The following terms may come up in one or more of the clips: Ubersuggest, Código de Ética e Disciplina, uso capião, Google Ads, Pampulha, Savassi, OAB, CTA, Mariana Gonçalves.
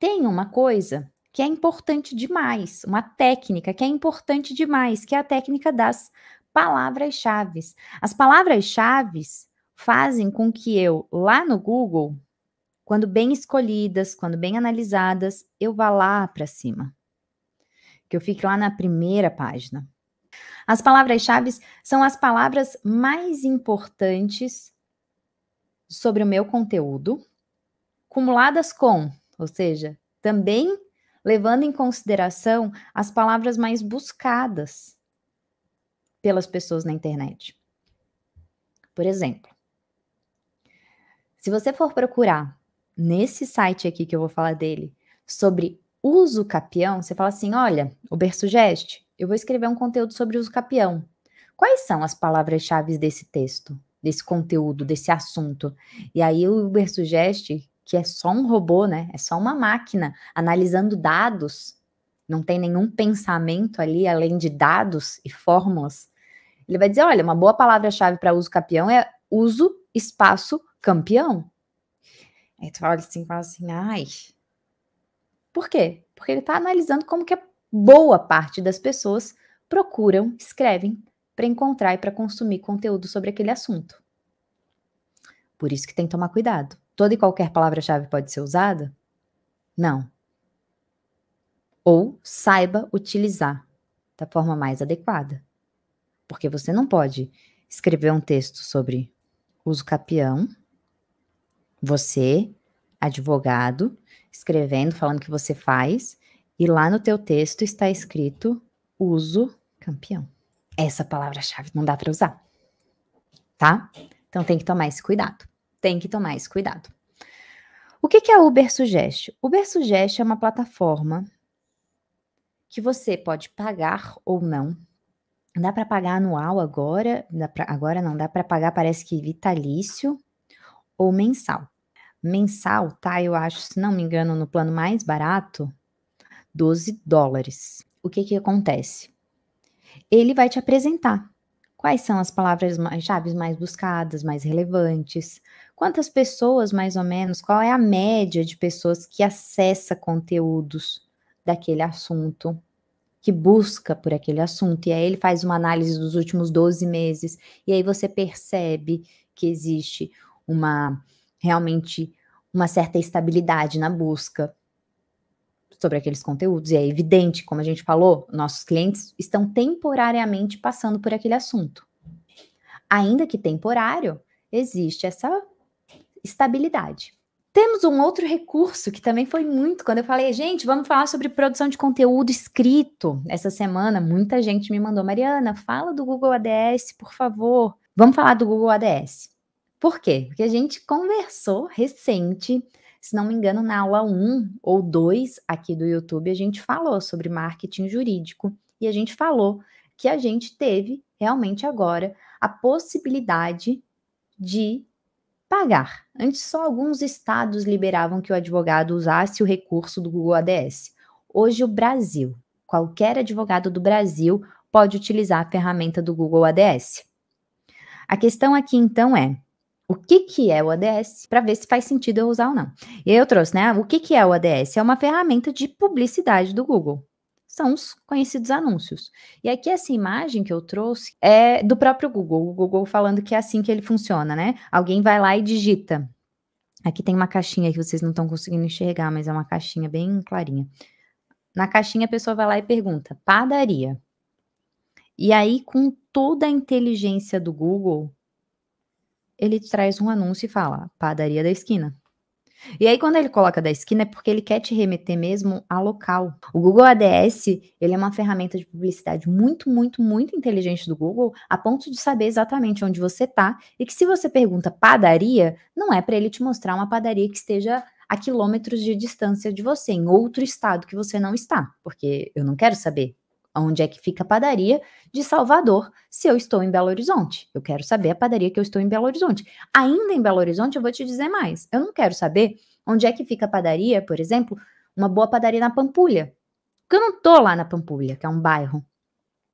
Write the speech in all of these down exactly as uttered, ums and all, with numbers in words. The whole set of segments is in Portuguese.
tem uma coisa que é importante demais, uma técnica que é importante demais, que é a técnica das palavras-chave. As palavras-chave fazem com que eu, lá no Google, quando bem escolhidas, quando bem analisadas, eu vá lá para cima. Que eu fique lá na primeira página. As palavras-chave são as palavras mais importantes sobre o meu conteúdo, cumuladas com, ou seja, também levando em consideração as palavras mais buscadas pelas pessoas na internet. Por exemplo, se você for procurar nesse site aqui que eu vou falar dele, sobre uso capião, você fala assim, olha, Ubersuggest, eu vou escrever um conteúdo sobre uso capião. Quais são as palavras-chave desse texto, desse conteúdo, desse assunto? E aí o Ubersuggest, que é só um robô, né? É só uma máquina analisando dados, não tem nenhum pensamento ali, além de dados e fórmulas. Ele vai dizer, olha, uma boa palavra-chave para uso capião é uso, espaço, campeão. Aí tu olha assim, fala assim, ai... Por quê? Porque ele está analisando como que a boa parte das pessoas procuram, escrevem, para encontrar e para consumir conteúdo sobre aquele assunto. Por isso que tem que tomar cuidado. Toda e qualquer palavra-chave pode ser usada? Não. Ou saiba utilizar da forma mais adequada. Porque você não pode escrever um texto sobre uso capião, você, advogado, escrevendo, falando que você faz, e lá no teu texto está escrito uso campeão. Essa palavra-chave não dá para usar, tá? Então tem que tomar esse cuidado. Tem que tomar esse cuidado. O que que é o Ubersuggest? O Ubersuggest é uma plataforma que você pode pagar ou não. Dá para pagar anual agora, dá pra, agora não, dá para pagar, parece que vitalício ou mensal. Mensal, tá? Eu acho, se não me engano, no plano mais barato, doze dólares. O que que acontece? Ele vai te apresentar quais são as palavras-chave mais buscadas, mais relevantes, quantas pessoas, mais ou menos, qual é a média de pessoas que acessa conteúdos daquele assunto, que busca por aquele assunto, e aí ele faz uma análise dos últimos doze meses, e aí você percebe que existe uma, realmente, uma certa estabilidade na busca sobre aqueles conteúdos, e é evidente, como a gente falou, nossos clientes estão temporariamente passando por aquele assunto. Ainda que temporário, existe essa estabilidade. Temos um outro recurso que também foi muito, quando eu falei, gente, vamos falar sobre produção de conteúdo escrito. Essa semana, muita gente me mandou, Mariana, fala do Google A D S, por favor. Vamos falar do Google A D S. Por quê? Porque a gente conversou recente, se não me engano, na aula um ou dois aqui do YouTube, a gente falou sobre marketing jurídico e a gente falou que a gente teve realmente agora a possibilidade de pagar. Antes só alguns estados liberavam que o advogado usasse o recurso do Google A D S. Hoje o Brasil, qualquer advogado do Brasil pode utilizar a ferramenta do Google A D S. A questão aqui então é, o que que é o A D S? Para ver se faz sentido eu usar ou não. E aí eu trouxe, né, o que que é o A D S? É uma ferramenta de publicidade do Google. São os conhecidos anúncios. E aqui essa imagem que eu trouxe é do próprio Google. O Google falando que é assim que ele funciona, né? Alguém vai lá e digita. Aqui tem uma caixinha que vocês não estão conseguindo enxergar, mas é uma caixinha bem clarinha. Na caixinha a pessoa vai lá e pergunta, padaria. E aí com toda a inteligência do Google, ele traz um anúncio e fala, padaria da esquina. E aí, quando ele coloca da esquina, é porque ele quer te remeter mesmo a local. O Google A D S, ele é uma ferramenta de publicidade muito, muito, muito inteligente do Google, a ponto de saber exatamente onde você está, e que se você pergunta padaria, não é para ele te mostrar uma padaria que esteja a quilômetros de distância de você, em outro estado que você não está, porque eu não quero saber onde é que fica a padaria de Salvador se eu estou em Belo Horizonte. Eu quero saber a padaria que eu estou em Belo Horizonte. Ainda em Belo Horizonte, eu vou te dizer mais. Eu não quero saber onde é que fica a padaria, por exemplo, uma boa padaria na Pampulha. Porque eu não estou lá na Pampulha, que é um bairro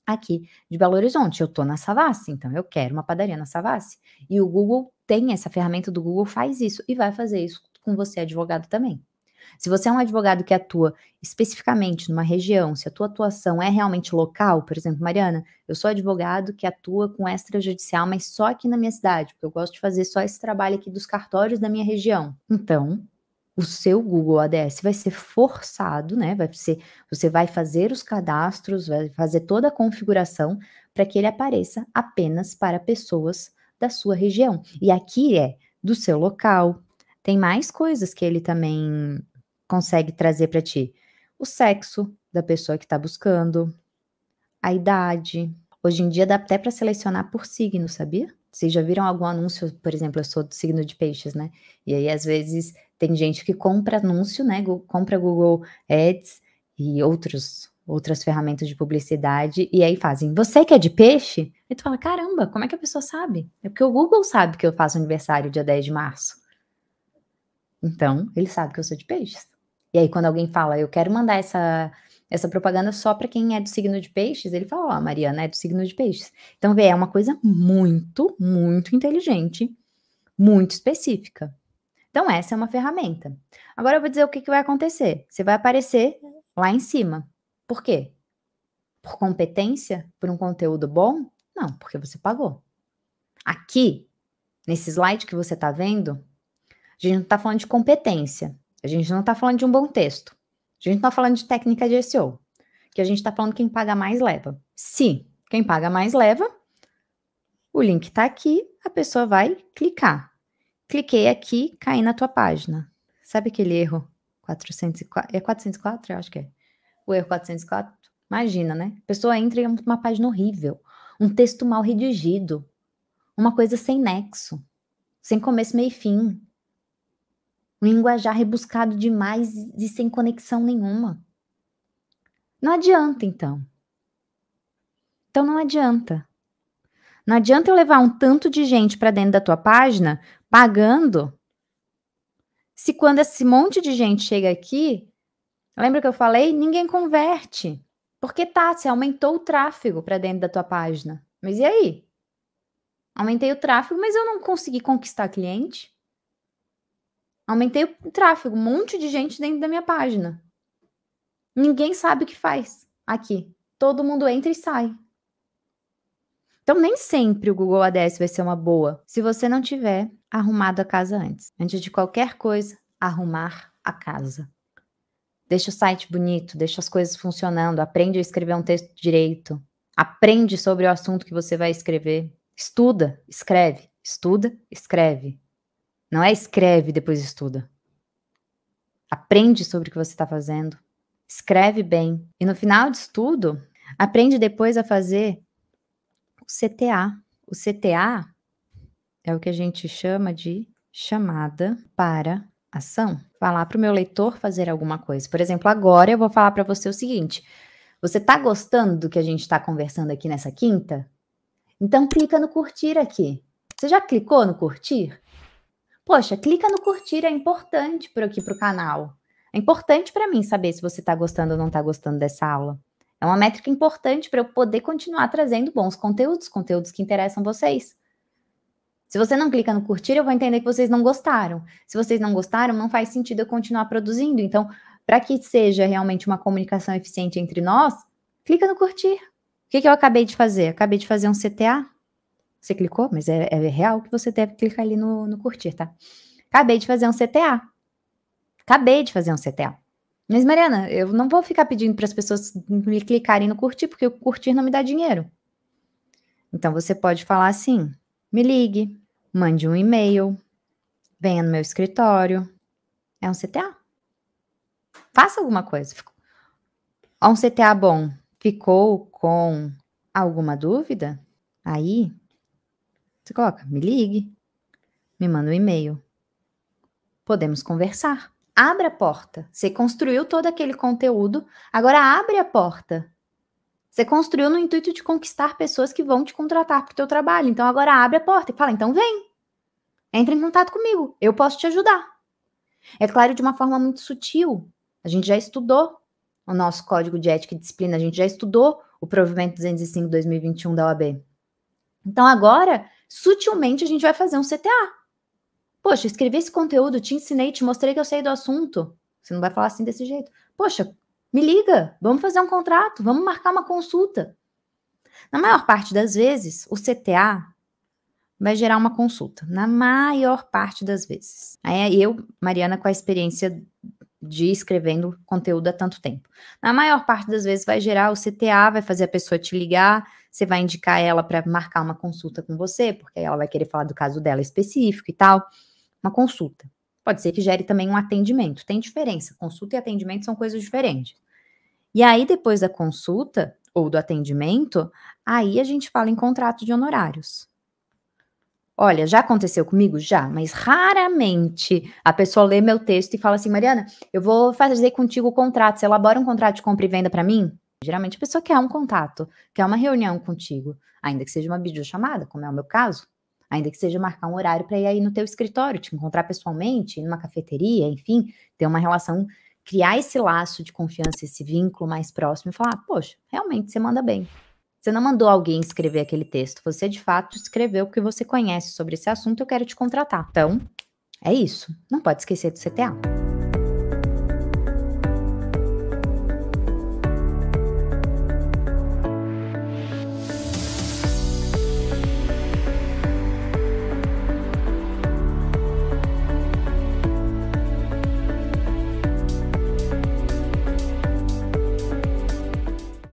aqui de Belo Horizonte. Eu estou na Savassi, então eu quero uma padaria na Savassi. E o Google tem essa ferramenta do Google, faz isso. E vai fazer isso com você, advogado, também. Se você é um advogado que atua especificamente numa região, se a tua atuação é realmente local, por exemplo, Mariana, eu sou advogado que atua com extrajudicial, mas só aqui na minha cidade, porque eu gosto de fazer só esse trabalho aqui dos cartórios da minha região. Então, o seu Google A D S vai ser forçado, né? Vai ser, você vai fazer os cadastros, vai fazer toda a configuração para que ele apareça apenas para pessoas da sua região. E aqui é do seu local. Tem mais coisas que ele também consegue trazer para ti. O sexo da pessoa que está buscando, a idade. Hoje em dia dá até para selecionar por signo, sabia? Vocês já viram algum anúncio, por exemplo, eu sou do signo de peixes, né? E aí, às vezes, tem gente que compra anúncio, né? Compra Google Ads e outros, outras ferramentas de publicidade, e aí fazem, você que é de peixe? E tu fala, caramba, como é que a pessoa sabe? É porque o Google sabe que eu faço aniversário dia dez de março. Então, ele sabe que eu sou de peixes. E aí, quando alguém fala, eu quero mandar essa, essa propaganda só para quem é do signo de peixes, ele fala, ó, oh, Mariana é do signo de peixes. Então, vê, é uma coisa muito, muito inteligente, muito específica. Então, essa é uma ferramenta. Agora, eu vou dizer o que, que vai acontecer. Você vai aparecer lá em cima. Por quê? Por competência? Por um conteúdo bom? Não, porque você pagou. Aqui, nesse slide que você está vendo, a gente não está falando de competência. A gente não está falando de um bom texto. A gente não está falando de técnica de S E O. Que a gente está falando quem paga mais leva. Se quem paga mais leva, o link está aqui, a pessoa vai clicar. Cliquei aqui, caí na tua página. Sabe aquele erro? quatrocentos e quatro, é quatrocentos e quatro? Eu acho que é. O erro quatrocentos e quatro? Imagina, né? A pessoa entra em uma página horrível. Um texto mal redigido. Uma coisa sem nexo. Sem começo, meio e fim. Um linguajar rebuscado demais e sem conexão nenhuma. Não adianta, então. Então não adianta. Não adianta eu levar um tanto de gente para dentro da tua página pagando, se quando esse monte de gente chega aqui, lembra que eu falei? Ninguém converte. Porque tá, você aumentou o tráfego para dentro da tua página. Mas e aí? Aumentei o tráfego, mas eu não consegui conquistar cliente. Aumentei o tráfego, um monte de gente dentro da minha página. Ninguém sabe o que faz aqui. Todo mundo entra e sai. Então, nem sempre o Google A D S vai ser uma boa, se você não tiver arrumado a casa antes. Antes de qualquer coisa, arrumar a casa. Deixa o site bonito, deixa as coisas funcionando, aprende a escrever um texto direito, aprende sobre o assunto que você vai escrever, estuda, escreve, estuda, escreve. Não é escreve, depois estuda. Aprende sobre o que você está fazendo, escreve bem. E no final disso tudo, aprende depois a fazer o C T A. O C T A é o que a gente chama de chamada para ação. Falar para o meu leitor fazer alguma coisa. Por exemplo, agora eu vou falar para você o seguinte. Você está gostando do que a gente está conversando aqui nessa quinta? Então clica no curtir aqui. Você já clicou no curtir? Poxa, clica no curtir, é importante por aqui para o canal. É importante para mim saber se você está gostando ou não está gostando dessa aula. É uma métrica importante para eu poder continuar trazendo bons conteúdos, conteúdos que interessam vocês. Se você não clica no curtir, eu vou entender que vocês não gostaram. Se vocês não gostaram, não faz sentido eu continuar produzindo. Então, para que seja realmente uma comunicação eficiente entre nós, clica no curtir. O que, que eu acabei de fazer? Acabei de fazer um C T A. Você clicou, mas é, é real que você deve clicar ali no, no curtir, tá? Acabei de fazer um C T A. Acabei de fazer um C T A. Mas, Mariana, eu não vou ficar pedindo para as pessoas me clicarem no curtir, porque o curtir não me dá dinheiro. Então, você pode falar assim, me ligue, mande um e-mail, venha no meu escritório. É um C T A. Faça alguma coisa. Um C T A bom. Ficou com alguma dúvida? Aí, você coloca, me ligue, me manda um e-mail. Podemos conversar. Abre a porta. Você construiu todo aquele conteúdo, agora abre a porta. Você construiu no intuito de conquistar pessoas que vão te contratar para o teu trabalho. Então, agora abre a porta e fala, então vem. Entra em contato comigo. Eu posso te ajudar. É claro, de uma forma muito sutil. A gente já estudou o nosso Código de Ética e Disciplina. A gente já estudou o Provimento duzentos e cinco barra dois mil e vinte e um da O A B. Então, agora, sutilmente, a gente vai fazer um C T A. Poxa, escrevi esse conteúdo, te ensinei, te mostrei que eu sei do assunto. Você não vai falar assim desse jeito. Poxa, me liga, vamos fazer um contrato, vamos marcar uma consulta. Na maior parte das vezes, o C T A vai gerar uma consulta. Na maior parte das vezes. Aí eu, Mariana, com a experiência de escrevendo conteúdo há tanto tempo. Na maior parte das vezes vai gerar o C T A, vai fazer a pessoa te ligar, você vai indicar ela para marcar uma consulta com você, porque ela vai querer falar do caso dela específico e tal. Uma consulta. Pode ser que gere também um atendimento. Tem diferença. Consulta e atendimento são coisas diferentes. E aí, depois da consulta ou do atendimento, aí a gente fala em contrato de honorários. Olha, já aconteceu comigo? Já, mas raramente a pessoa lê meu texto e fala assim, Mariana, eu vou fazer contigo o contrato, você elabora um contrato de compra e venda para mim? Geralmente a pessoa quer um contato, quer uma reunião contigo, ainda que seja uma videochamada, como é o meu caso, ainda que seja marcar um horário para ir aí no teu escritório, te encontrar pessoalmente, ir numa cafeteria, enfim, ter uma relação, criar esse laço de confiança, esse vínculo mais próximo e falar, poxa, realmente você manda bem. Você não mandou alguém escrever aquele texto, você de fato escreveu o que você conhece sobre esse assunto, eu quero te contratar. Então, é isso, não pode esquecer do C T A.